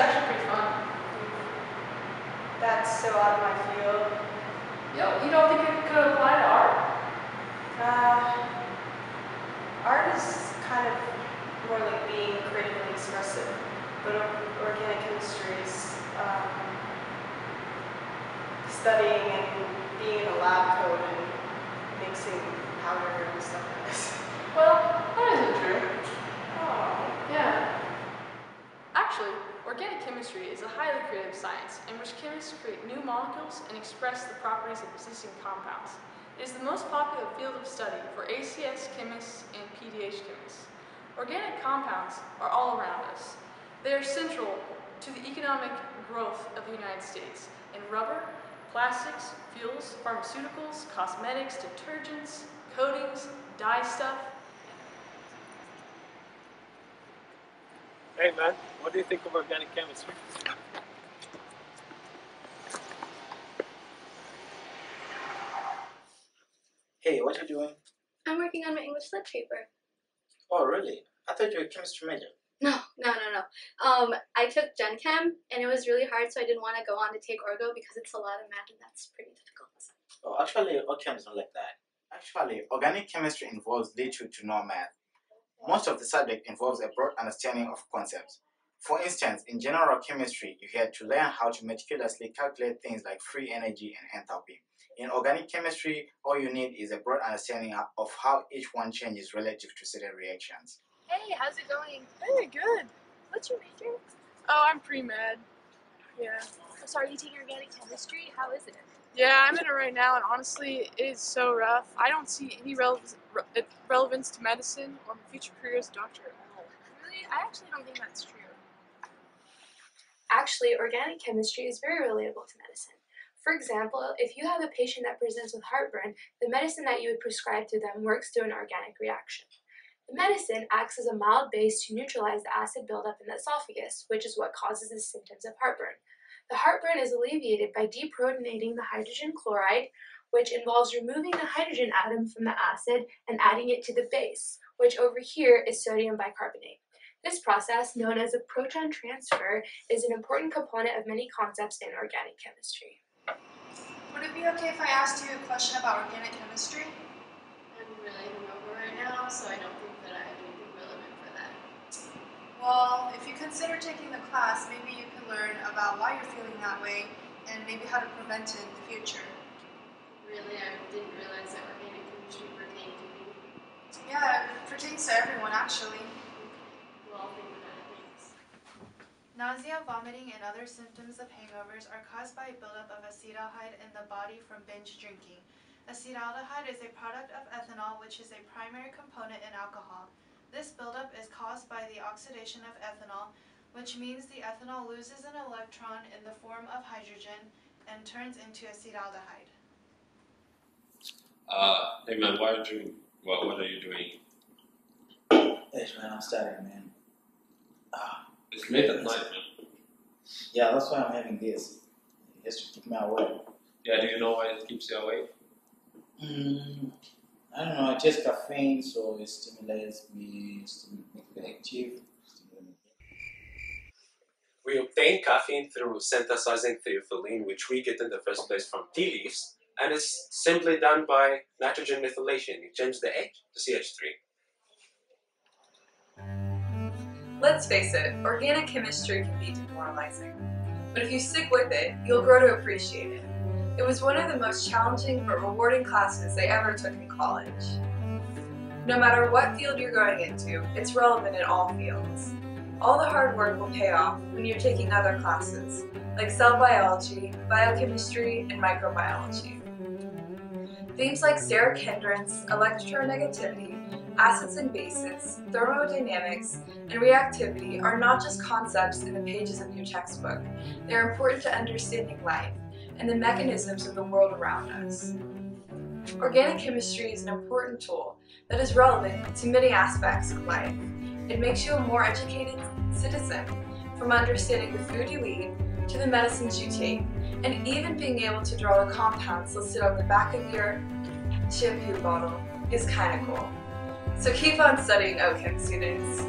actually pretty fun. That's so out of my field. Yeah, you don't think it could apply to art? Art is kind of more like being creatively expressive, but organic chemistry is studying and being in a lab coat and mixing powder and stuff like this. Well, that isn't true. Oh. Yeah. Actually, organic chemistry is a highly creative science in which chemists create new molecules and express the properties of existing compounds. It is the most popular field of study for ACS chemists and PDH chemists. Organic compounds are all around us. They are central to the economic growth of the United States in rubber, plastics, fuels, pharmaceuticals, cosmetics, detergents, coatings, dye stuff. Hey man, what do you think of organic chemistry? Hey, what are you doing? I'm working on my English lit paper. Oh really? I thought you were a chemistry major. No. I took Gen Chem and it was really hard, so I didn't want to go on to take Orgo because it's a lot of math and that's pretty difficult. Oh, actually, all chem is not like that. Actually, organic chemistry involves little to no math. Most of the subject involves a broad understanding of concepts. For instance, in general chemistry, you had to learn how to meticulously calculate things like free energy and enthalpy. In organic chemistry, all you need is a broad understanding of how each one changes relative to certain reactions. Hey, how's it going? Hey, good. What's your major? Oh, I'm pre-med. Yeah. So are you taking organic chemistry? How is it? Yeah, I'm in it right now, and honestly, it is so rough. I don't see any relevance to medicine or my future career as a doctor at all. Really? I actually don't think that's true. Actually, organic chemistry is very relatable to medicine. For example, if you have a patient that presents with heartburn, the medicine that you would prescribe to them works through an organic reaction. The medicine acts as a mild base to neutralize the acid buildup in the esophagus, which is what causes the symptoms of heartburn. The heartburn is alleviated by deprotonating the hydrogen chloride, which involves removing the hydrogen atom from the acid and adding it to the base, which over here is sodium bicarbonate. This process, known as a proton transfer, is an important component of many concepts in organic chemistry. Would it be okay if I asked you a question about organic chemistry? I'm really hungover right now, so I don't think that I have anything relevant for that. Well, if you consider taking the class, maybe you can learn about why you're feeling that way and maybe how to prevent it in the future. Really, I didn't realize that organic chemistry pertained to me. Yeah, it pertains to everyone, actually. Okay. Well, I'll think about it. Thanks. Nausea, vomiting, and other symptoms of hangovers are caused by buildup of acetaldehyde in the body from binge drinking. Acetaldehyde is a product of ethanol, which is a primary component in alcohol. This buildup is caused by the oxidation of ethanol, which means the ethanol loses an electron in the form of hydrogen and turns into acetaldehyde. Hey man, what are you doing? Hey man, I'm studying, man. It's late at night, man. Yeah, that's why I'm having this. It's to keep me awake. Yeah, do you know why it keeps you awake? I don't know, I taste caffeine, so it stimulates me, makes me active. We obtain caffeine through synthesizing theophylline, which we get in the first place from tea leaves, and it's simply done by nitrogen methylation. You change the H to CH3. Let's face it, organic chemistry can be demoralizing, but if you stick with it, you'll grow to appreciate it. It was one of the most challenging but rewarding classes I ever took in college. No matter what field you're going into, it's relevant in all fields. All the hard work will pay off when you're taking other classes, like cell biology, biochemistry, and microbiology. Themes like steric hindrance, electronegativity, acids and bases, thermodynamics, and reactivity are not just concepts in the pages of your textbook. They're important to understanding life and the mechanisms of the world around us. Organic chemistry is an important tool that is relevant to many aspects of life. It makes you a more educated citizen, from understanding the food you eat to the medicines you take, and even being able to draw the compounds listed on the back of your shampoo bottle is kind of cool. So keep on studying, OChem students.